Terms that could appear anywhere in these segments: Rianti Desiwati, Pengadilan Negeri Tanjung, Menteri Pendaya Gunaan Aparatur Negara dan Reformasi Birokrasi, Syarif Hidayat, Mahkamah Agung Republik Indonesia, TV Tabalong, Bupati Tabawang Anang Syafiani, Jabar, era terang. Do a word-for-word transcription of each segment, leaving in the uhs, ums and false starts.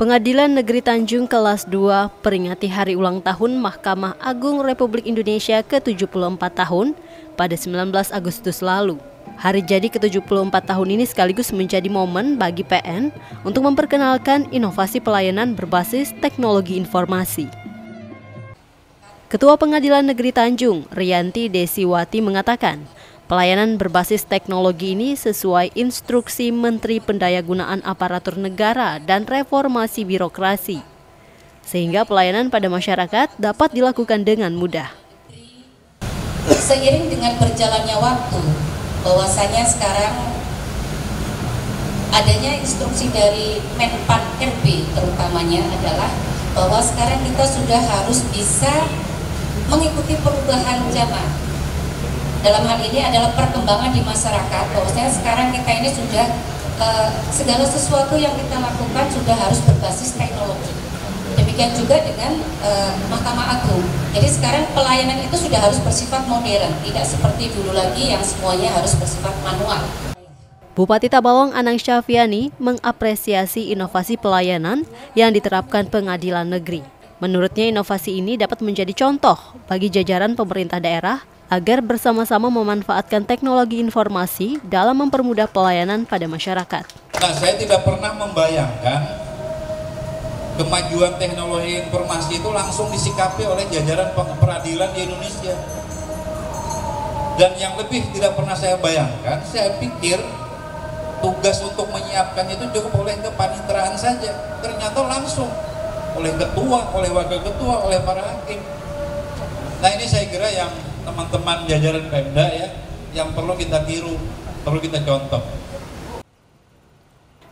Pengadilan Negeri Tanjung Kelas dua peringati Hari Ulang Tahun Mahkamah Agung Republik Indonesia ke tujuh puluh empat tahun pada sembilan belas Agustus lalu. Hari jadi ke tujuh puluh empat tahun ini sekaligus menjadi momen bagi P N untuk memperkenalkan inovasi pelayanan berbasis teknologi informasi. Ketua Pengadilan Negeri Tanjung, Rianti Desiwati mengatakan, pelayanan berbasis teknologi ini sesuai instruksi Menteri Pendaya Gunaan Aparatur Negara dan Reformasi Birokrasi, sehingga pelayanan pada masyarakat dapat dilakukan dengan mudah. Seiring dengan berjalannya waktu, bahwasanya sekarang adanya instruksi dari Menpan R B terutamanya adalah bahwa sekarang kita sudah harus bisa mengikuti perubahan zaman. Dalam hal ini adalah perkembangan di masyarakat, bahwasanya sekarang kita ini sudah eh, segala sesuatu yang kita lakukan sudah harus berbasis teknologi. Demikian juga dengan eh, Mahkamah Agung. Jadi sekarang pelayanan itu sudah harus bersifat modern, tidak seperti dulu lagi yang semuanya harus bersifat manual. Bupati Tabawang Anang Syafiani mengapresiasi inovasi pelayanan yang diterapkan Pengadilan Negeri. Menurutnya inovasi ini dapat menjadi contoh bagi jajaran pemerintah daerah agar bersama-sama memanfaatkan teknologi informasi dalam mempermudah pelayanan pada masyarakat. Nah, saya tidak pernah membayangkan kemajuan teknologi informasi itu langsung disikapi oleh jajaran peradilan di Indonesia. Dan yang lebih tidak pernah saya bayangkan, saya pikir tugas untuk menyiapkan itu cukup oleh kepaniteraan saja. Ternyata langsung oleh ketua, oleh wakil ketua, oleh para hakim. Nah, ini saya kira yang teman-teman jajaran Pemda ya, yang perlu kita tiru, perlu kita contoh.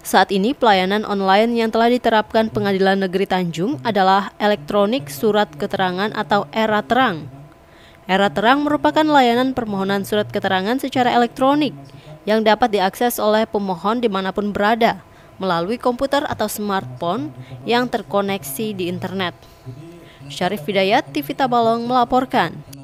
Saat ini pelayanan online yang telah diterapkan Pengadilan Negeri Tanjung adalah elektronik surat keterangan atau era terang. Era terang merupakan layanan permohonan surat keterangan secara elektronik yang dapat diakses oleh pemohon dimanapun berada melalui komputer atau smartphone yang terkoneksi di internet. Syarif Hidayat, T V Tabalong melaporkan.